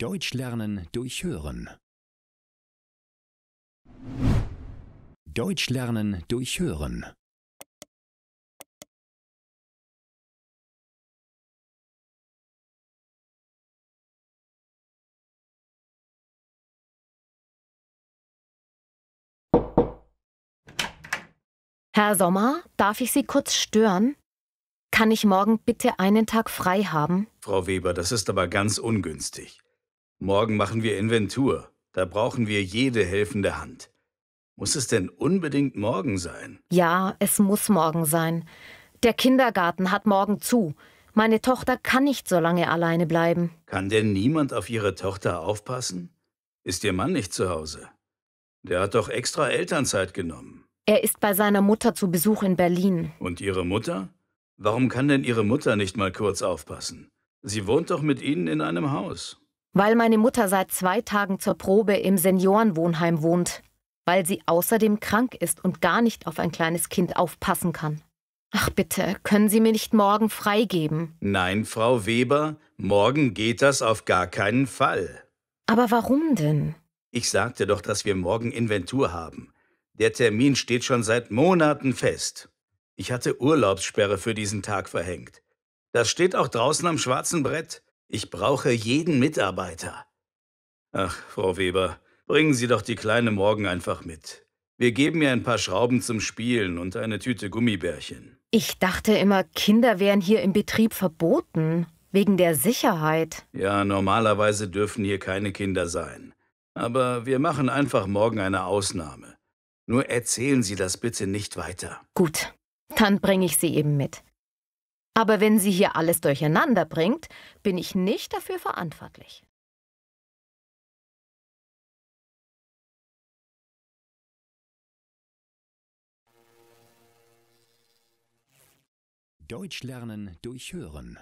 Deutsch lernen durch Hören. Deutsch lernen durch Hören. Herr Sommer, darf ich Sie kurz stören? Kann ich morgen bitte einen Tag frei haben? Frau Weber, das ist aber ganz ungünstig. Morgen machen wir Inventur. Da brauchen wir jede helfende Hand. Muss es denn unbedingt morgen sein? Ja, es muss morgen sein. Der Kindergarten hat morgen zu. Meine Tochter kann nicht so lange alleine bleiben. Kann denn niemand auf Ihre Tochter aufpassen? Ist Ihr Mann nicht zu Hause? Der hat doch extra Elternzeit genommen. Er ist bei seiner Mutter zu Besuch in Berlin. Und Ihre Mutter? Warum kann denn Ihre Mutter nicht mal kurz aufpassen? Sie wohnt doch mit Ihnen in einem Haus. Weil meine Mutter seit 2 Tagen zur Probe im Seniorenwohnheim wohnt. Weil sie außerdem krank ist und gar nicht auf ein kleines Kind aufpassen kann. Ach bitte, können Sie mir nicht morgen freigeben? Nein, Frau Weber, morgen geht das auf gar keinen Fall. Aber warum denn? Ich sagte doch, dass wir morgen Inventur haben. Der Termin steht schon seit Monaten fest. Ich hatte Urlaubssperre für diesen Tag verhängt. Das steht auch draußen am schwarzen Brett. Ich brauche jeden Mitarbeiter. Ach, Frau Weber, bringen Sie doch die Kleine morgen einfach mit. Wir geben ihr ein paar Schrauben zum Spielen und eine Tüte Gummibärchen. Ich dachte immer, Kinder wären hier im Betrieb verboten, wegen der Sicherheit. Ja, normalerweise dürfen hier keine Kinder sein. Aber wir machen einfach morgen eine Ausnahme. Nur erzählen Sie das bitte nicht weiter. Gut, dann bringe ich Sie eben mit. Aber wenn sie hier alles durcheinander bringt, bin ich nicht dafür verantwortlich. Deutsch lernen durch Hören.